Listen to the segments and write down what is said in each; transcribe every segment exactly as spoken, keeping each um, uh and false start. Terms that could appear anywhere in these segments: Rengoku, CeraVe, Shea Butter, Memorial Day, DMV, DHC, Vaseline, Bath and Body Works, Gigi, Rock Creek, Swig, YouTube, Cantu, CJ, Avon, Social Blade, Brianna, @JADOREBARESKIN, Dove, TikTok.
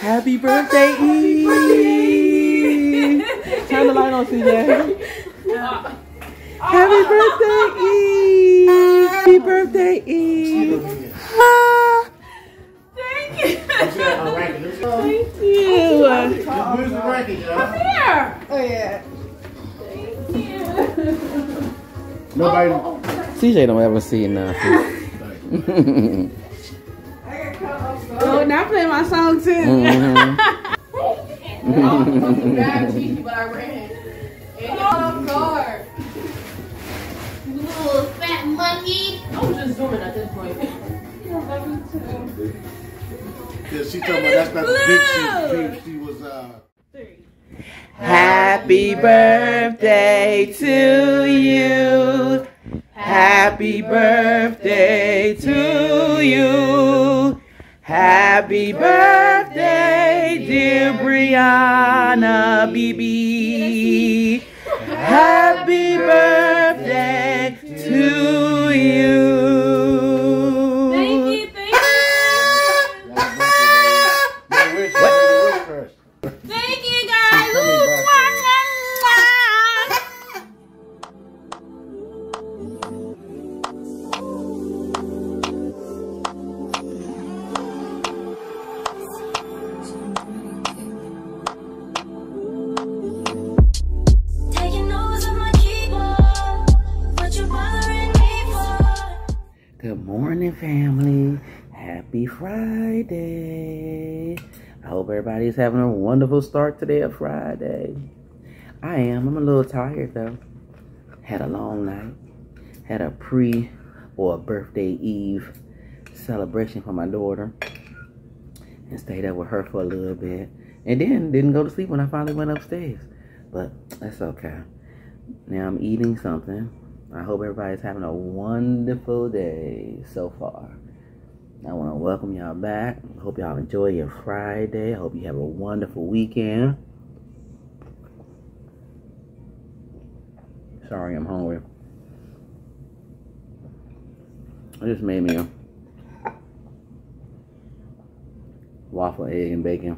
Happy birthday, Eve! Turn the light on, C J. Uh, Happy birthday, Eve! Happy birthday, Eve! Thank you! Thank you! Come here! Oh, yeah. Thank you! Nobody. Oh, oh. C J don't ever see nothing. Oh, now play my song too. Mm-hmm. Oh, bad Gigi, but I ran. And oh, guard. You little fat monkey. I was just zooming at this point. You don't love me too. Yeah, she told me that's not the big she, she was, uh. Three. Happy birthday to you. Happy birthday to you. Happy birthday, dear Brianna B B. Happy birthday to you. Thank you, thank you. What? Thank you, guys. Ooh, family, happy Friday. I hope everybody's having a wonderful start today of Friday. I am. I'm a little tired though. Had a long night. Had a pre or a birthday eve celebration for my daughter. And stayed up with her for a little bit. And then didn't go to sleep when I finally went upstairs. But that's okay. Now I'm eating something. I hope everybody's having a wonderful day so far. I want to welcome y'all back. I hope y'all enjoy your Friday. I hope you have a wonderful weekend. Sorry, I'm hungry. I just made me a waffle, egg, and bacon.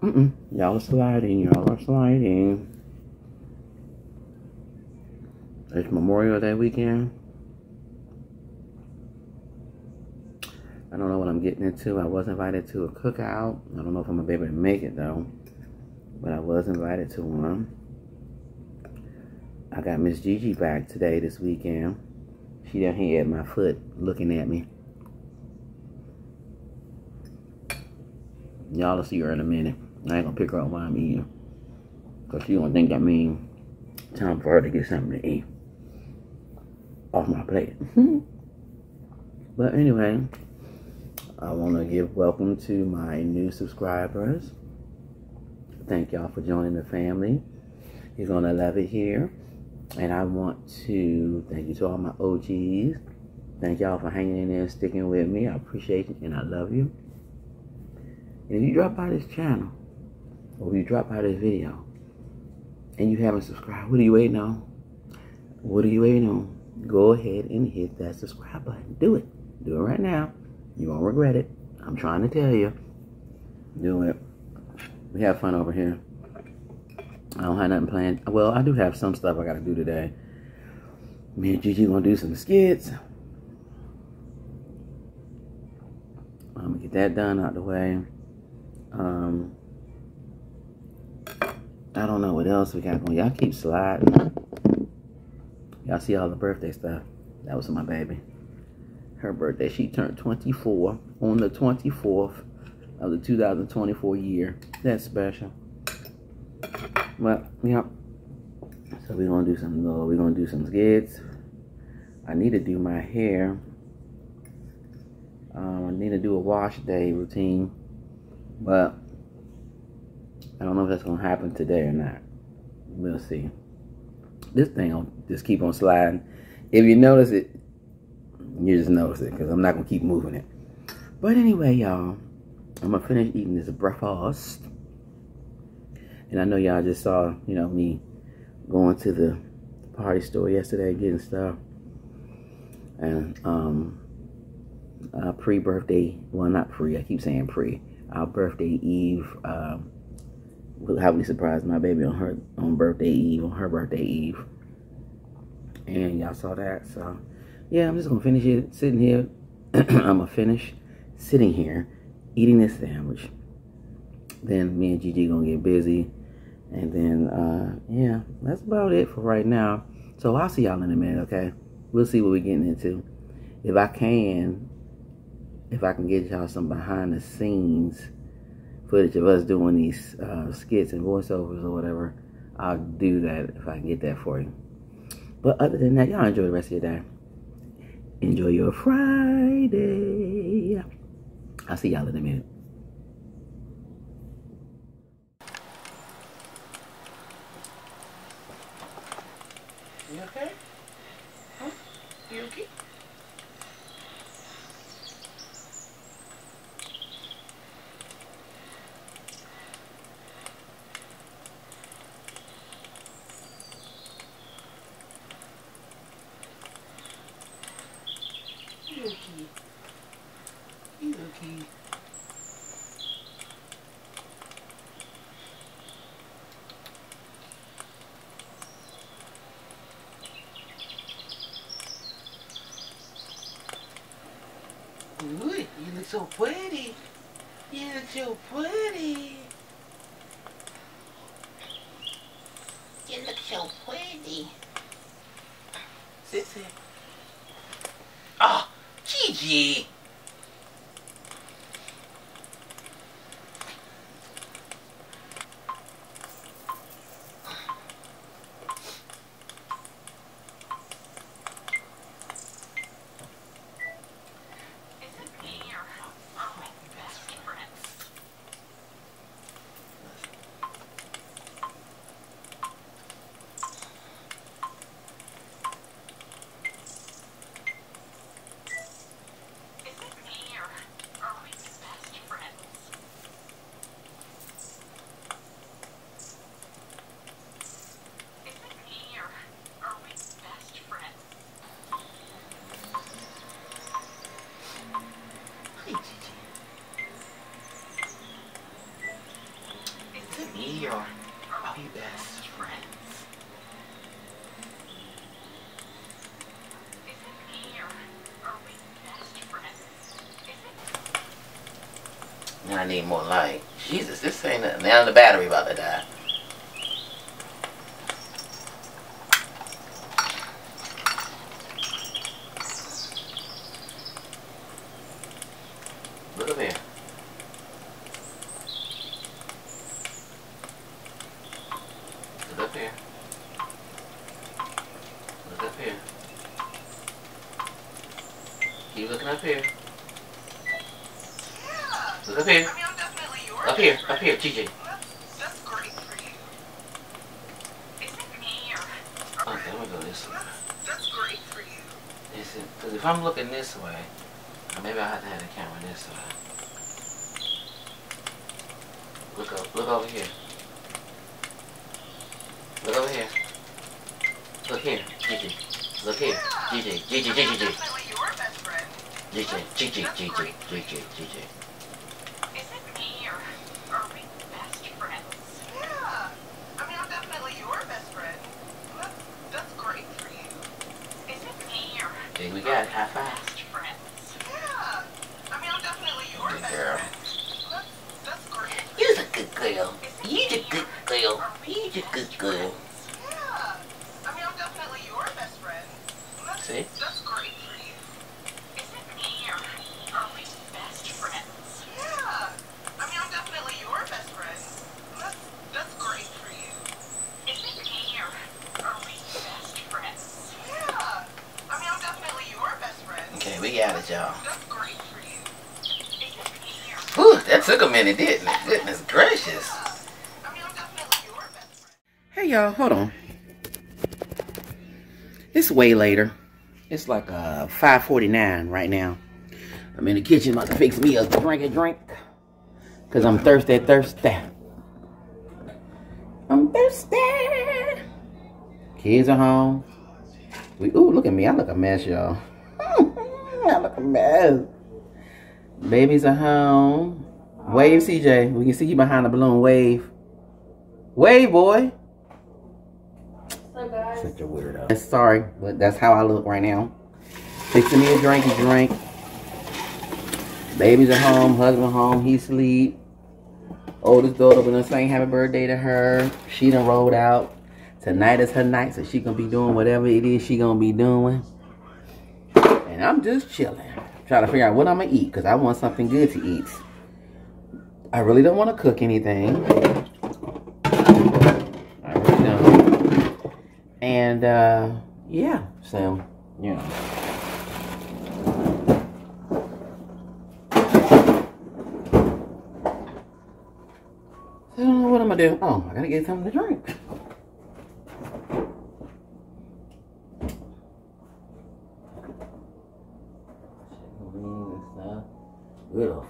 Mm-mm. Y'all are sliding. Y'all are sliding. It's Memorial Day weekend. I don't know what I'm getting into. I was invited to a cookout. I don't know if I'm gonna be able to make it though. But I was invited to one. I got Miss Gigi back today, this weekend. She down here at my foot looking at me. Y'all will see her in a minute. I ain't gonna pick her up while I'm eating. Cause she don't think I mean time for her to get something to eat off my plate. But anyway, I want to give welcome to my new subscribers. Thank y'all for joining the family. You're going to love it here. And I want to thank you to all my O Gs. Thank y'all for hanging in there and sticking with me. I appreciate you and I love you. And if you drop by this channel, or if you drop by this video, and you haven't subscribed, what are you waiting on? What are you waiting on? Go ahead and hit that subscribe button. Do it. Do it right now. You won't regret it. I'm trying to tell you. Do it. We have fun over here. I don't have nothing planned. Well, I do have some stuff I got to do today. Me and Gigi going to do some skits. I'm going to get that done out of the way. Um, I don't know what else we got going. Y'all keep sliding. Y'all see all the birthday stuff. That was my baby. Her birthday. She turned twenty-four on the twenty-fourth of the two thousand twenty-four year. That's special. But yeah. So we're gonna do some little, we're gonna do some skits. I need to do my hair. Um, I need to do a wash day routine. But I don't know if that's gonna happen today or not. We'll see. This thing will just keep on sliding. If you notice it, you just notice it, because I'm not going to keep moving it. But anyway, y'all, I'm going to finish eating this breakfast. And I know y'all just saw, you know, me going to the party store yesterday, getting stuff. And um, uh, pre-birthday, well, not pre, I keep saying pre. Our birthday eve, um, how we surprised my baby on her on birthday eve, on her birthday eve. And y'all saw that, so... yeah, I'm just going to finish it sitting here. I'm going to finish sitting here eating this sandwich. Then me and Gigi going to get busy. And then, uh, yeah, that's about it for right now. So I'll see y'all in a minute, okay? We'll see what we're getting into. If I can, if I can get y'all some behind-the-scenes footage of us doing these uh, skits and voiceovers or whatever, I'll do that if I can get that for you. But other than that, y'all enjoy the rest of your day. Enjoy your Friday. I'll see y'all in a minute. You okay? Huh? You okay? Good, you look so pretty. You look so pretty. You look so pretty. Sit, sit. Oh, Gigi. We are our best friends. Is it me or are we best friends? Is it? I need more light. Jesus, this ain't nothing. Now the battery about to die. Keep looking up here. Look up here. I mean, I'm definitely yours. Up here, up here, T J. That's, that's great for you. Is it me or... Okay, I'm gonna go this way. That's, that's great for you. Because if I'm looking this way, maybe I have to have the camera this way. Look up, look over here. Look over here. Look here, Gigi. Look here, Gigi, Gigi, Gigi, Gigi. Definitely your best friend. Gigi, Gigi, Gigi, Gigi, Gigi. Is it me or are we best friends? Yeah. I mean, I'm definitely your best friend. That's, that's great for you. Is it me or? There we go. High five. Best friends. Yeah. I mean, I'm definitely your best girl. Friend. That's, that's great. You're a good girl. You're a good girl. You're a good girl. See? That's great for you. Is it me or are we best friends? Yeah. I mean, I'm definitely your best friend. That's, that's great for you. Is it me or are we best friends? Yeah. I mean, I'm definitely your best friend. Okay, we got it, y'all. That's great for you. Is it me or... Whew, that took a minute, didn't it? Goodness gracious. Yeah. I mean, I'm definitely your best friend. Hey, y'all, hold on. It's way later. It's like uh, five forty-nine right now. I'm in the kitchen about to fix me a drink and drink. Because I'm thirsty, thirsty. I'm thirsty. Kids are home. We, ooh, look at me. I look a mess, y'all. I look a mess. Babies are home. Wave, C J. We can see you behind the balloon. Wave. Wave, boy. Such a weirdo. Sorry, but that's how I look right now. Fixing me a drink and drink. Babies are home, husband home, he sleep. Oldest daughter gonna sing happy birthday to her. She done rolled out. Tonight is her night, so she gonna be doing whatever it is she gonna be doing. And I'm just chilling. Trying to figure out what I'm gonna eat, because I want something good to eat. I really don't want to cook anything. And, uh, yeah, so, you know. So, I don't know what I'm going to do. Oh, I got to get something to drink. Good old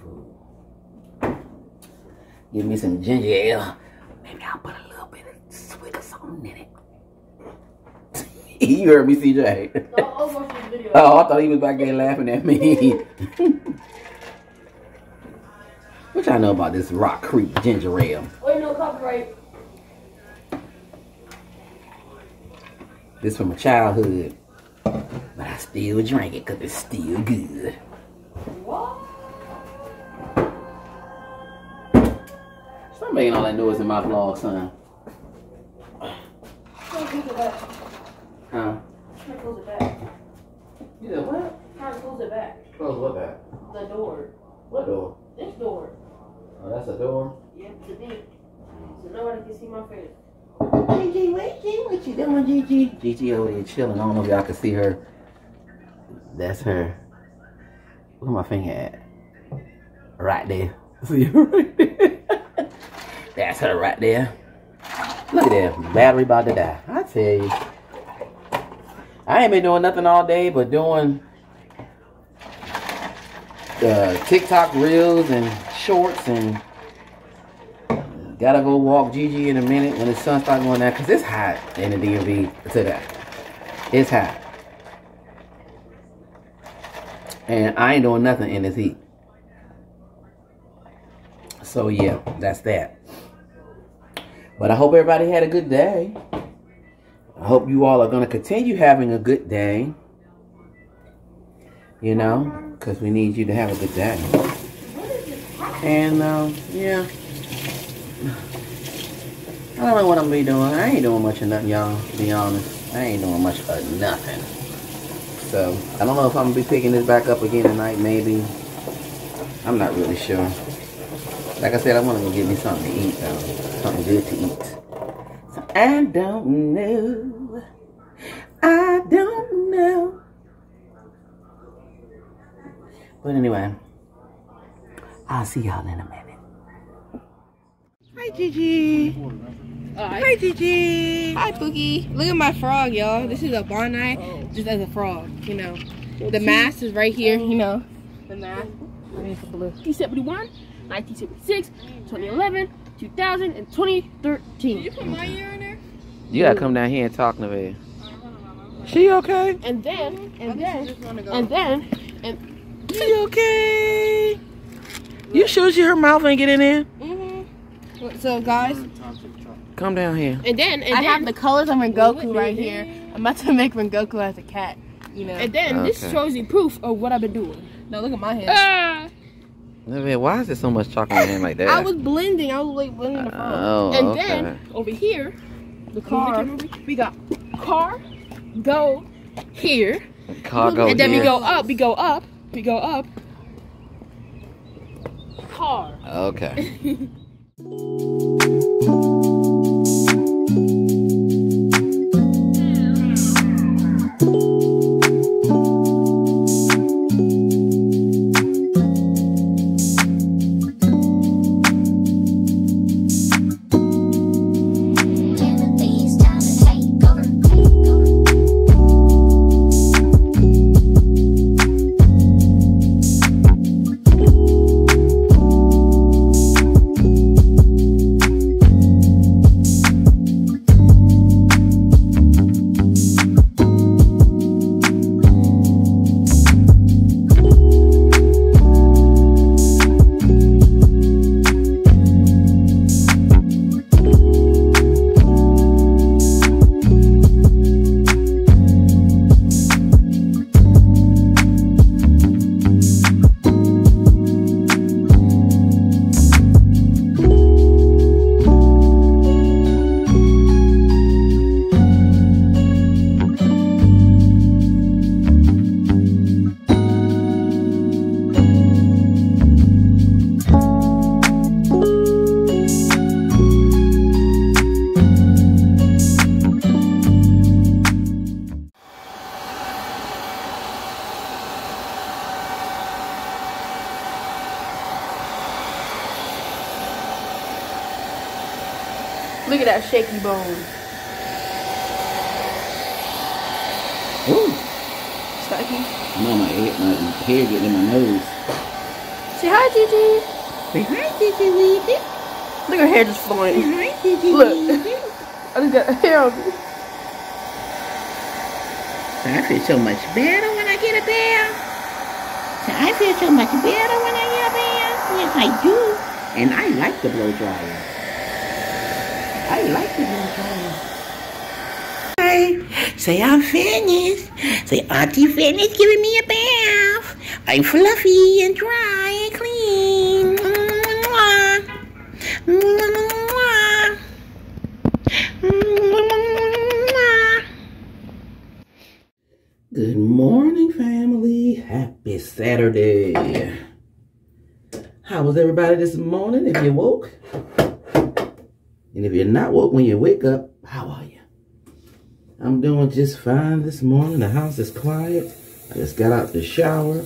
food. Give me some ginger ale. Maybe I'll put a little bit of Swig or something in it. You heard me, C J. No, I was watching the video. Oh, I thought he was back there laughing at me. What y'all know about this Rock Creek ginger ale? Wait, no copyright. This from my childhood, but I still drink it because it's still good. What? Stop making all that noise in my vlog, son. Huh? Try to close it back. You did what? Try to close it back. Close what back? The door. What door? This door. Oh, that's a door? Yeah, it's a big. So nobody can see my face. Gigi, Gigi, what you doing, Gigi? Gigi over there chilling. I don't know if y'all can see her. That's her. Where's my finger at? Right there. See her right there? That's her right there. Look at that. Battery about to die. I tell you. I ain't been doing nothing all day but doing the TikTok reels and shorts, and gotta go walk Gigi in a minute when the sun starts going down because it's hot in the D M V today. It's hot. And I ain't doing nothing in this heat. So yeah, that's that. But I hope everybody had a good day. I hope you all are going to continue having a good day, you know, because we need you to have a good day. And, uh, yeah, I don't know what I'm going to be doing. I ain't doing much of nothing, y'all, to be honest. I ain't doing much of nothing. So, I don't know if I'm going to be picking this back up again tonight, maybe. I'm not really sure. Like I said, I want to go get me something to eat, though. Something good to eat. I don't know. I don't know. But anyway, I'll see y'all in a minute. Hi, Gigi. Hi, Gigi. Hi, Pookie. Look at my frog, y'all. This is a Bonai, oh. just as a frog, you know. The mask is right here, you know. The mask. I mean, it's a blue. nineteen seventy-one, nineteen seventy-six, twenty eleven, two thousand, and twenty thirteen. Did you put my year in there? You gotta come down here and talk to me. She okay? And then, and then, and then, and she okay? You sure she her mouth ain't get in there? Mm-hmm. So guys, come down here. And then, and I then, have the colors of Rengoku right here. I'm about to make Rengoku as a cat. You know. And then okay. This shows you proof of what I've been doing. Now look at my hand. Ah. I mean, why is there so much chocolate in hand like that? I was blending. I was like blending the phone. Oh, and okay. Then over here, the car. We got car, go here. Car go and then here. we go up. We go up. We go up. Car. Okay. Look at that shaky bone. Ooh. Spiky. No, my head, my, my hair getting in my nose. Say hi, Gigi. Say hi, Gigi, baby. Look at her hair just flowing. Say hi, Gigi, baby. I just got hair on me. So I feel so much better when I get a bath. So I feel so much better when I get a bath. Yes, I do. And I like the blow dryer. I like it in Hi. Say I'm finished. Say Auntie Finney's giving me a bath. I'm fluffy and dry and clean. Mwah, mwah, mwah. Mwah, mwah. Good morning, family. Happy Saturday. How was everybody this morning? If you woke. And if you're not woke when you wake up, how are you? I'm doing just fine this morning. The house is quiet. I just got out the shower.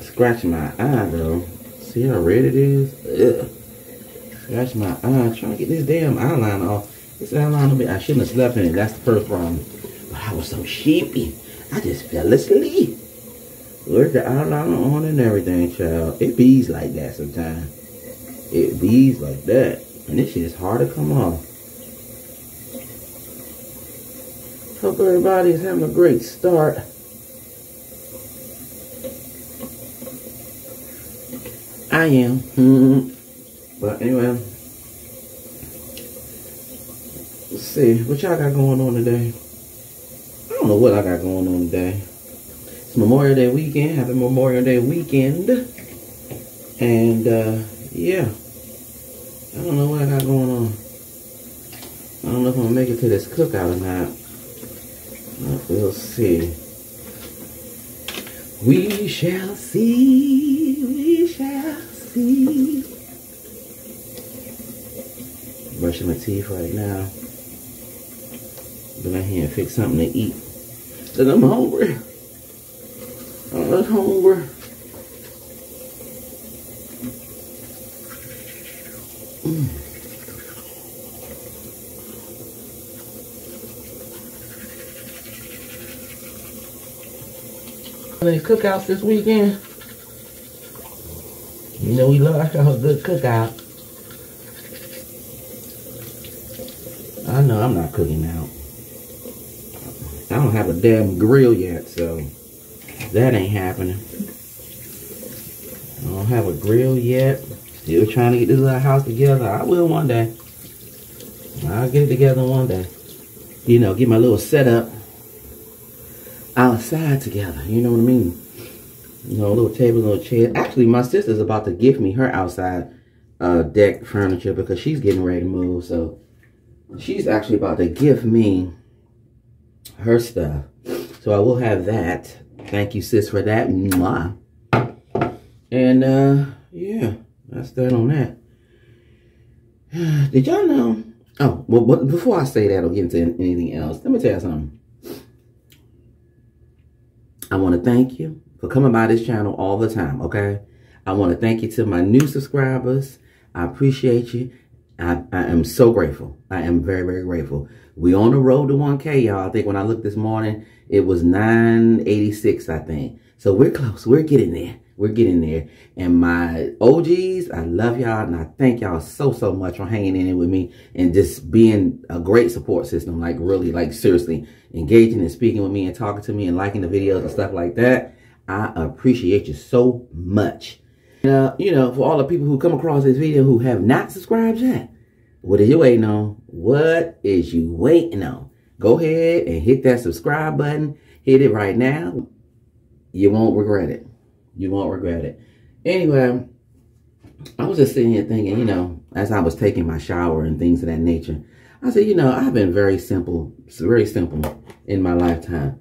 Scratching my eye, though. See how red it is? Ugh. Scratch my eye. Trying to get this damn eyeliner off. This eyeliner, I shouldn't have slept in it. That's the first problem. But I was so sleepy. I just fell asleep. Where's the eyeliner on and everything, child? It bees like that sometimes. It bees like that. And this shit is hard to come off. Hope everybody is having a great start. I am. Mm-hmm. But anyway. Let's see. What y'all got going on today? I don't know what I got going on today. It's Memorial Day weekend. Happy Memorial Day weekend. And uh, yeah. I don't know what I got going on. I don't know if I'm going to make it to this cookout or not. We'll see. We shall see. We shall see. I'm brushing my teeth right now. Go down here and fix something to eat. Because I'm hungry. I'm hungry. Any cookouts this weekend? You know we love a good cookout. I know I'm not cooking out. I don't have a damn grill yet, so that ain't happening. I don't have a grill yet. Still trying to get this little house together. I will one day. I'll get it together one day. You know, get my little setup outside together. You know what I mean? You know, a little table, little chair. Actually, my sister's about to gift me her outside uh, deck furniture because she's getting ready to move. So she's actually about to gift me her stuff. So I will have that. Thank you, sis, for that. Mwah. And, uh, yeah, that's that on that. Did y'all know? Oh, well, but before I say that or get into anything else, let me tell you something. I want to thank you for coming by this channel all the time, okay? I want to thank you to my new subscribers. I appreciate you. I, I am so grateful. I am very, very grateful. We on the road to one K, y'all. I think when I looked this morning, it was nine eighty-six, I think. So we're close. We're getting there. We're getting there. And my O Gs, I love y'all. And I thank y'all so, so much for hanging in with me and just being a great support system. Like, really, like, seriously, engaging and speaking with me and talking to me and liking the videos and stuff like that. I appreciate you so much. Uh, you know, for all the people who come across this video who have not subscribed yet, what is you waiting on? What is you waiting on? Go ahead and hit that subscribe button. Hit it right now. You won't regret it. You won't regret it. Anyway, I was just sitting here thinking, you know, as I was taking my shower and things of that nature, I said, you know, I've been very simple, very simple in my lifetime.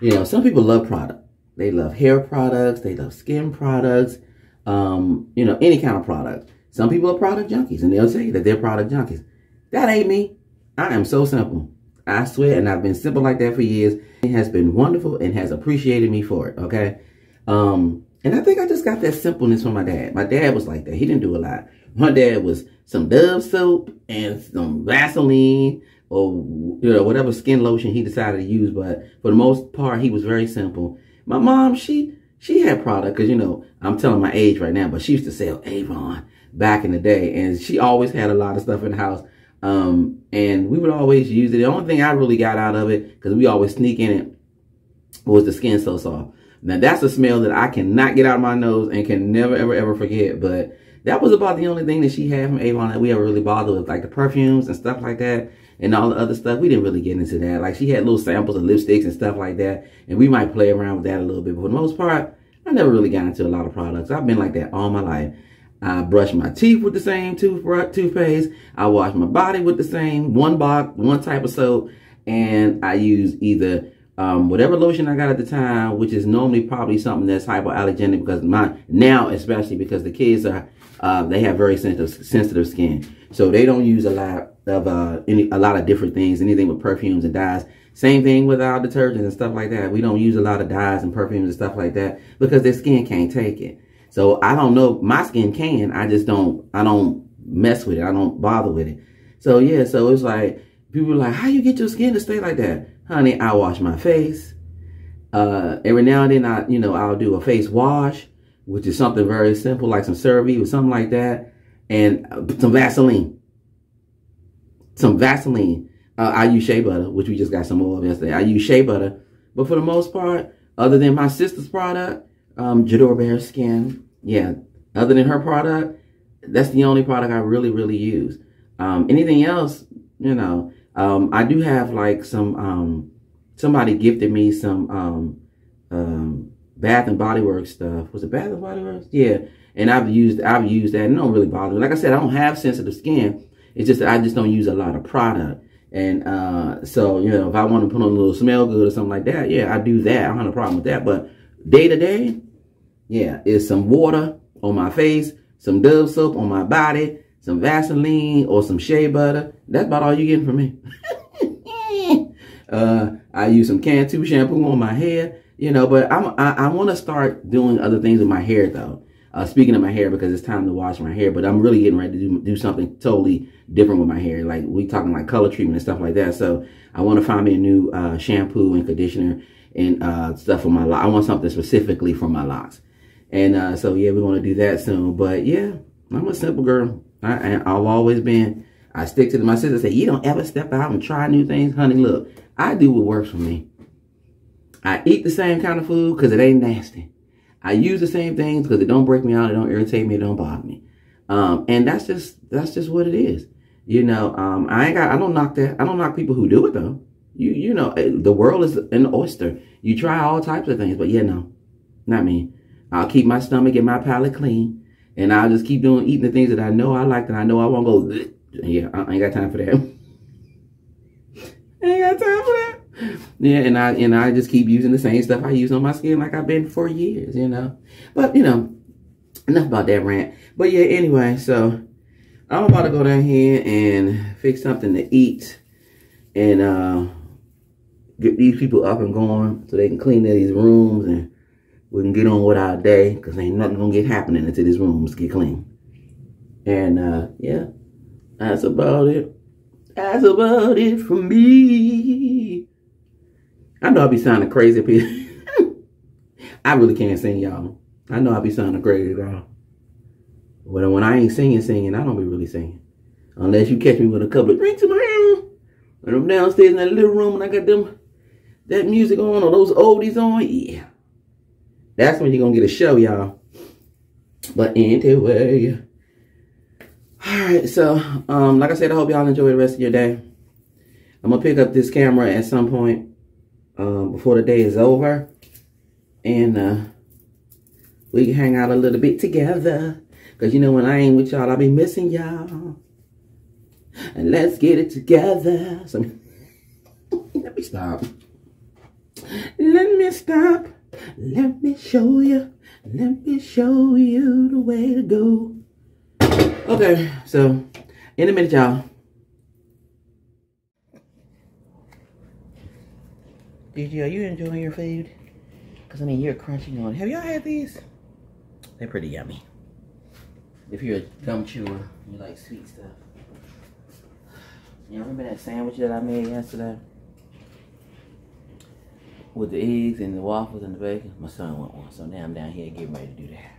You know, some people love product. They love hair products. They love skin products. Um, you know, any kind of product. Some people are product junkies, and they'll tell you that they're product junkies. That ain't me. I am so simple. I swear, and I've been simple like that for years. It has been wonderful and has appreciated me for it, okay? Um, and I think I just got that simpleness from my dad. My dad was like that. He didn't do a lot. My dad was some Dove soap and some Vaseline or, you know, whatever skin lotion he decided to use. But for the most part, he was very simple. My mom, she... She had product, because, you know, I'm telling my age right now, but she used to sell Avon back in the day. And she always had a lot of stuff in the house. Um, and we would always use it. The only thing I really got out of it, because we always sneak in it, was the Skin So Soft. Now, that's a smell that I cannot get out of my nose and can never, ever, ever forget. But that was about the only thing that she had from Avon that we ever really bothered with, like the perfumes and stuff like that. And all the other stuff, we didn't really get into that. Like, she had little samples of lipsticks and stuff like that. And we might play around with that a little bit. But for the most part, I never really got into a lot of products. I've been like that all my life. I brush my teeth with the same toothbrush, toothpaste. I wash my body with the same one box, one type of soap. And I use either um, whatever lotion I got at the time, which is normally probably something that's hypoallergenic. Because my, now, especially because the kids are, uh, they have very sensitive, sensitive skin. So they don't use a lot of uh, any, a lot of different things, anything with perfumes and dyes. Same thing with our detergents and stuff like that. We don't use a lot of dyes and perfumes and stuff like that because their skin can't take it. So I don't know. My skin can. I just don't, I don't mess with it. I don't bother with it. So yeah, so it's like, people are like, how you get your skin to stay like that? Honey, I wash my face. Uh, every now and then, I, you know, I'll do a face wash, which is something very simple, like some CeraVe or something like that. And some Vaseline. Some Vaseline. Uh, I use Shea Butter, which we just got some more of yesterday. I use Shea Butter. But for the most part, other than my sister's product, um, Jador Bear Skin, yeah, other than her product, that's the only product I really, really use. Um, anything else, you know, um, I do have like some, um, somebody gifted me some um, um, Bath and Body Works stuff. Was it Bath and Body Works? Yeah. And I've used, I've used that, and it don't really bother me. Like I said, I don't have sensitive skin. It's just that I just don't use a lot of product. And uh, so, you know, if I want to put on a little smell good or something like that, yeah, I do that. I don't have a problem with that. But day to day, yeah, it's some water on my face, some Dove soap on my body, some Vaseline or some Shea Butter. That's about all you're getting from me. uh, I use some Cantu shampoo on my hair, you know, but I'm, I, I want to start doing other things with my hair, though. Uh, speaking of my hair, because it's time to wash my hair, but I'm really getting ready to do, do something totally different with my hair. Like, we talking like color treatment and stuff like that. So I want to find me a new uh, shampoo and conditioner and uh, stuff for my locks. I want something specifically for my locks. And uh, so, yeah, we're going to do that soon. But, yeah, I'm a simple girl. I, I've always been. I stick to my sister. Say, you don't ever step out and try new things. Honey, look, I do what works for me. I eat the same kind of food because it ain't nasty. I use the same things because it don't break me out. It don't irritate me. It don't bother me. Um, and that's just that's just what it is. You know, um, I ain't got, I don't knock that. I don't knock people who do it, though. You you know, the world is an oyster. You try all types of things, but yeah, no, not me. I'll keep my stomach and my palate clean, and I'll just keep doing, eating the things that I know I like, that I know I won't go, bleh. Yeah, I ain't got time for that. I ain't got time for that. Yeah, and I, and I just keep using the same stuff I use on my skin like I've been for years, you know. But, you know, enough about that rant. But, yeah, anyway, so I'm about to go down here and fix something to eat and uh, get these people up and going so they can clean these rooms and we can get on with our day, because ain't nothing going to get happening until these rooms get clean. And, uh, yeah, that's about it. That's about it for me. I know I be sounding crazy, people. I really can't sing, y'all. I know I be sounding crazy, girl. But when I ain't singing, singing, I don't be really singing. Unless you catch me with a couple of drinks in my hand. When I'm downstairs in that little room and I got them, that music on or those oldies on, yeah. That's when you're going to get a show, y'all. But anyway. Alright, so, um, like I said, I hope y'all enjoy the rest of your day. I'm going to pick up this camera at some point um, before the day is over. And uh, we can hang out a little bit together. Because, you know, when I ain't with y'all, I be missing y'all. And let's get it together. So, let me stop. Let me stop. Let me show you, let me show you the way to go. Okay, so in a minute, y'all. Gigi, are you enjoying your food? Because, I mean, you're crunching on it. Have y'all had these? They're pretty yummy. If you're a gum chewer, you like sweet stuff. You remember that sandwich that I made yesterday? With the eggs and the waffles and the bacon. My son want one, so now I'm down here getting ready to do that.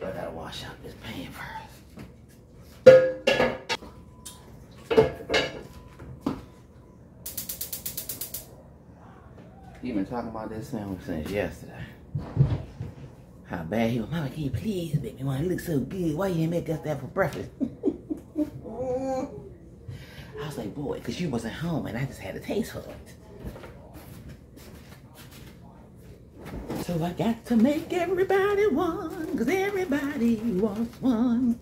But I gotta wash out this pan first. You've been talking about this sandwich since yesterday. How bad he was. Mama, can you please make me one? It looks so good. Why you didn't make us that for breakfast? I was like, boy, because you wasn't home and I just had a taste for it. So I got to make everybody one, because everybody wants one.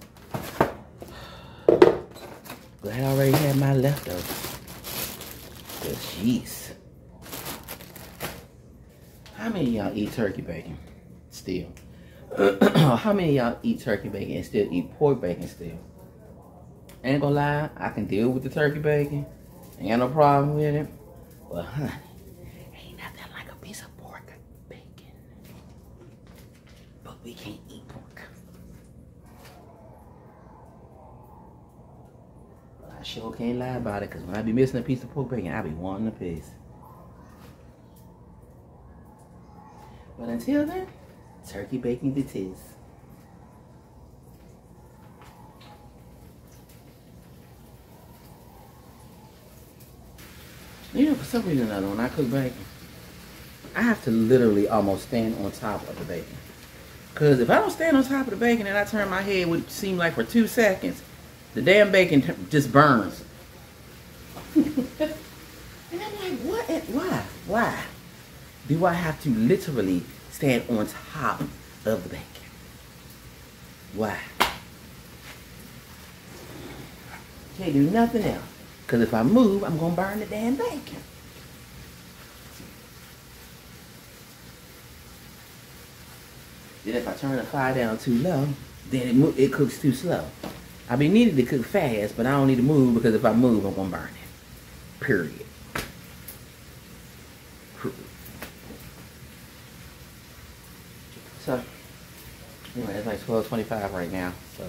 Glad I already had my leftovers. Because, jeez. How many of y'all eat turkey bacon still? How many of y'all eat turkey bacon and still eat pork bacon still? Ain't gonna lie, I can deal with the turkey bacon. Ain't no problem with it. But honey, ain't nothing like a piece of pork bacon. But we can't eat pork. But I sure can't lie about it, because when I be missing a piece of pork bacon, I be wanting a piece. But until then, turkey bacon it is. You know, for some reason or another, when I cook bacon, I have to literally almost stand on top of the bacon. Because if I don't stand on top of the bacon and I turn my head, would seem like for two seconds, the damn bacon just burns. And I'm like, what? Why? Why do I have to literally stand on top of the bacon? Why? Can't do nothing else. Because if I move, I'm going to burn the damn bacon. Then if I turn the fire down too low, then it, mo it cooks too slow. I be needed to cook fast, but I don't need to move, because if I move, I'm going to burn it. Period. So, anyway, it's like twelve twenty-five right now. So,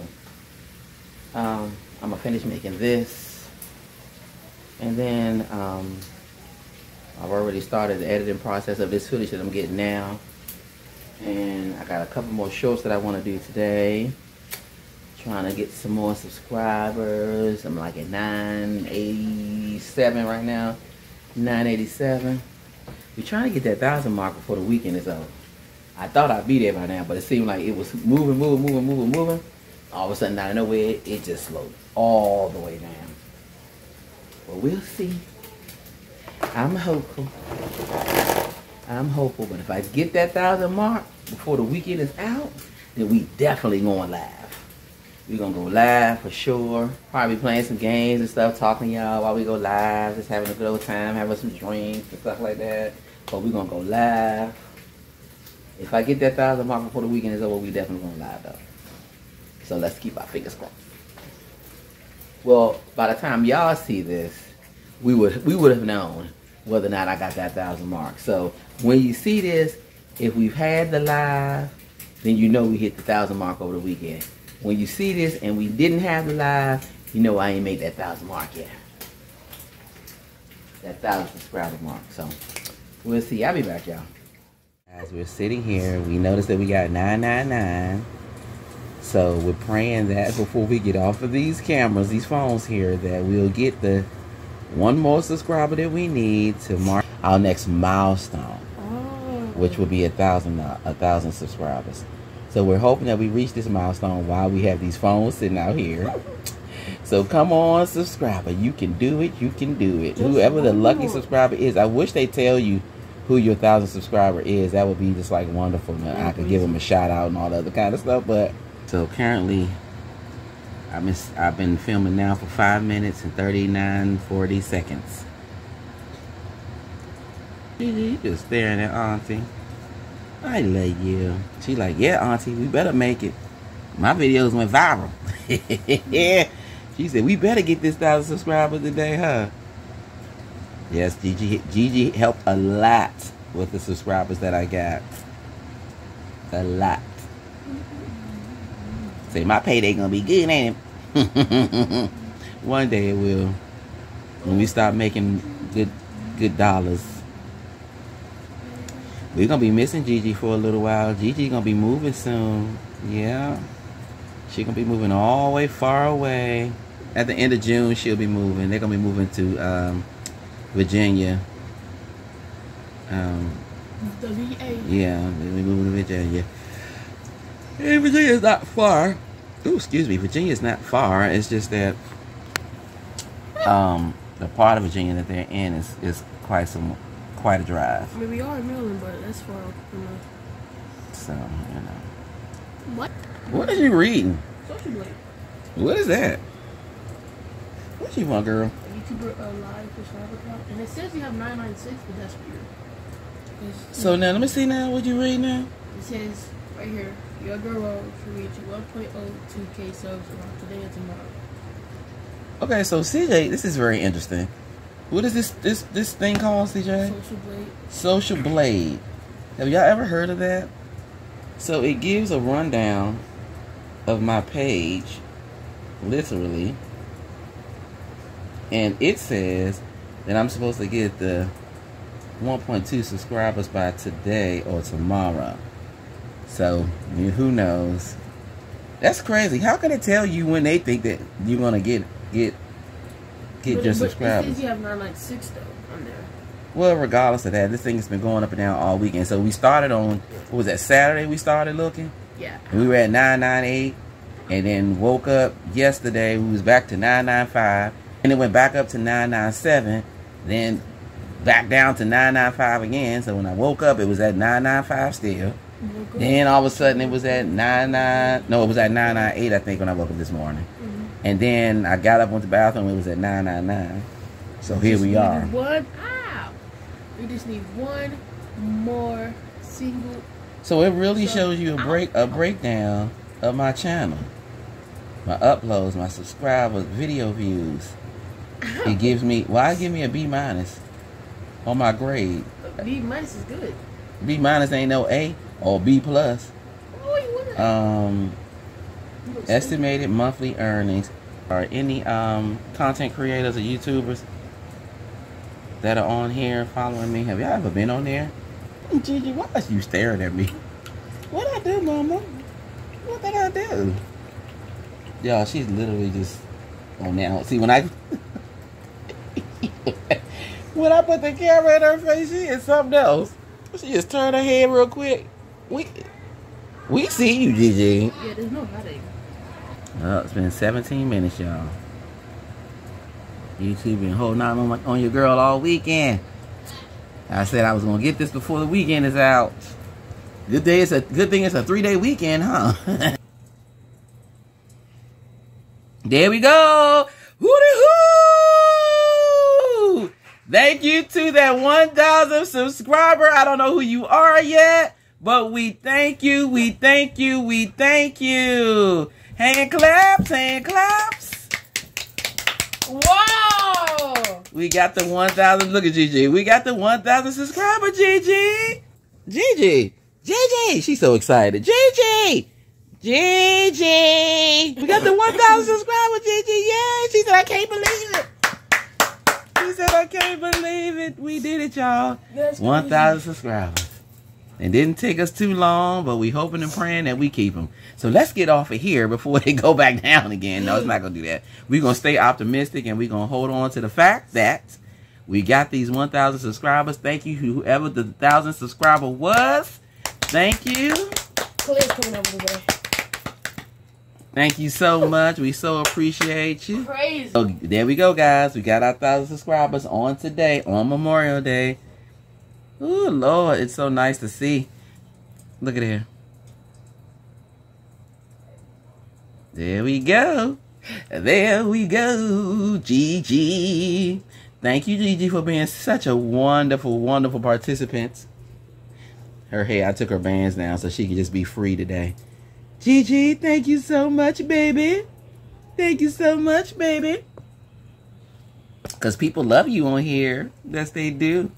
um, I'm going to finish making this. And then um, I've already started the editing process of this footage that I'm getting now. And I got a couple more shorts that I want to do today. Trying to get some more subscribers. I'm like at nine eighty-seven right now. nine eighty-seven. We're trying to get that thousand mark before the weekend is over. I thought I'd be there by now, but it seemed like it was moving, moving, moving, moving, moving. All of a sudden, out of nowhere, it, it just slowed all the way down. But we'll see. I'm hopeful. I'm hopeful, but if I get that thousand mark before the weekend is out, then we definitely going live. We're going to go live for sure. Probably playing some games and stuff, talking to y'all while we go live, just having a good old time, having some drinks and stuff like that. But we're going to go live. If I get that thousand mark before the weekend is over, we definitely going live though. So let's keep our fingers crossed. Well, by the time y'all see this, we would we would have known whether or not I got that thousand mark. So when you see this, if we've had the live, then you know we hit the thousand mark over the weekend. When you see this and we didn't have the live, you know I ain't made that thousand mark yet. That thousand subscriber mark. So we'll see. I'll be back, y'all. As we're sitting here, we notice that we got nine nine nine. So we're praying that before we get off of these cameras, these phones here, that we'll get the one more subscriber that we need to mark our next milestone, oh. Which will be a thousand, a thousand subscribers. So we're hoping that we reach this milestone while we have these phones sitting out here. So come on, subscriber, you can do it. You can do it. Just whoever the lucky subscriber is, I wish they tell you who your thousand subscriber is. That would be just like wonderful. I could give them a shout out and all the other kind of stuff. But so currently, I've been, I've been filming now for five minutes and thirty-nine, forty seconds. Gigi just staring at Auntie. I love you. She like, yeah, Auntie, we better make it. My videos went viral. Yeah. She said, we better get this thousand subscribers today, huh? Yes, Gigi, Gigi helped a lot with the subscribers that I got. A lot. Say, my payday gonna be good, ain't it? One day it will. When we start making good, good dollars. We're gonna be missing Gigi for a little while. Gigi gonna be moving soon. Yeah. She gonna be moving all the way far away. At the end of June, she'll be moving. They're gonna be moving to um, Virginia. Um, the V A. Yeah, they'll be moving to Virginia. Hey, Virginia's not far. Ooh, excuse me. Virginia's not far. It's just that um, the part of Virginia that they're in is, is quite some quite a drive. I mean, we are in Maryland, but that's far enough. So, you know. What? What are you reading? Social Blade. What is that? What you want, girl? A YouTuber uh, live subscriber account, and it says you have nine nine six, but that's weird. It's, so now, let me see now. What you read now? It says right here. Your girl should reach one point oh two K subs around today and tomorrow. Okay, so C J, this is very interesting. What is this this this thing called, C J? Social Blade. Social Blade. Have y'all ever heard of that? So it gives a rundown of my page, literally, and it says that I'm supposed to get the one point two subscribers by today or tomorrow. So, who knows? That's crazy. How can they tell you when they think that you're gonna get get get but, your but subscribers? It says you have nine nine six though on there. Well, regardless of that, this thing has been going up and down all weekend. So we started on what was that Saturday? We started looking. Yeah. And we were at nine nine eight, and then woke up yesterday. We was back to nine nine five, and it went back up to nine nine seven, then back down to nine nine five again. So when I woke up, it was at nine nine five still. Then all of a sudden it was at nine nine. No, it was at nine nine eight, I think, when I woke up this morning. Mm-hmm. And then I got up, went to the bathroom. It was at nine nine nine. So here we are. One out. We just need one more single. So it really so shows you a break a breakdown of my channel, my uploads, my subscribers, video views. It gives me. Why well, give me a B minus on my grade? A B minus is good. B minus ain't no A. Or B plus. Um, estimated monthly earnings. Are any um, content creators or YouTubers? that are on here following me, have y'all ever been on there? Gigi, why are you staring at me? What I do, mama? What did I do? Y'all, she's literally just on now. See, when I when I put the camera in her face, she is something else. She just turned her head real quick. We we see you, Gigi. Yeah, there's no headache. Oh, it's been seventeen minutes, y'all. YouTube been holding on on, my, on your girl all weekend. I said I was gonna get this before the weekend is out. Good day. It's a good thing. It's a three-day weekend, huh? There we go. Hootie hoo! Thank you to that one thousand subscriber. I don't know who you are yet, but we thank you. We thank you. We thank you. Hand claps. Hand claps. Whoa! We got the one thousand. Look at Gigi. We got the one thousand subscriber. Gigi. Gigi. Gigi, she's so excited. Gigi, Gigi, we got the one thousand subscribers, Gigi. Yeah, she said I can't believe it. She said I can't believe it. We did it, y'all. one thousand subscribers. It didn't take us too long, but we hoping and praying that we keep them. So let's get off of here before they go back down again. No, it's not gonna do that. We're gonna stay optimistic and we're gonna hold on to the fact that we got these one thousand subscribers. Thank you, whoever the one thousand subscriber was. Thank you. Coming over today. Thank you so much. We so appreciate you. Crazy. So there we go, guys. We got our thousand subscribers on today, on Memorial Day. Ooh, Lord, it's so nice to see. Look at here. There we go. There we go, Gigi. Thank you, Gigi, for being such a wonderful, wonderful participant. Her hair, I took her bands now so she can just be free today. Gigi, thank you so much, baby. Thank you so much, baby. Because people love you on here. Yes, they do.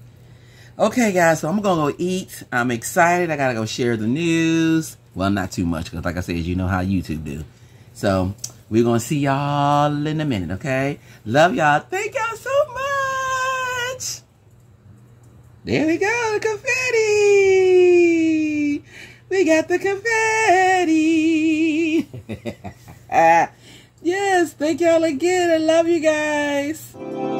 Okay, guys, so I'm going to go eat. I'm excited. I got to go share the news. Well, not too much because, like I said, you know how YouTube do. So we're going to see y'all in a minute, okay? Love y'all. Thank y'all so much. There we go, the confetti. We got the confetti. Yes, thank y'all again. I love you guys.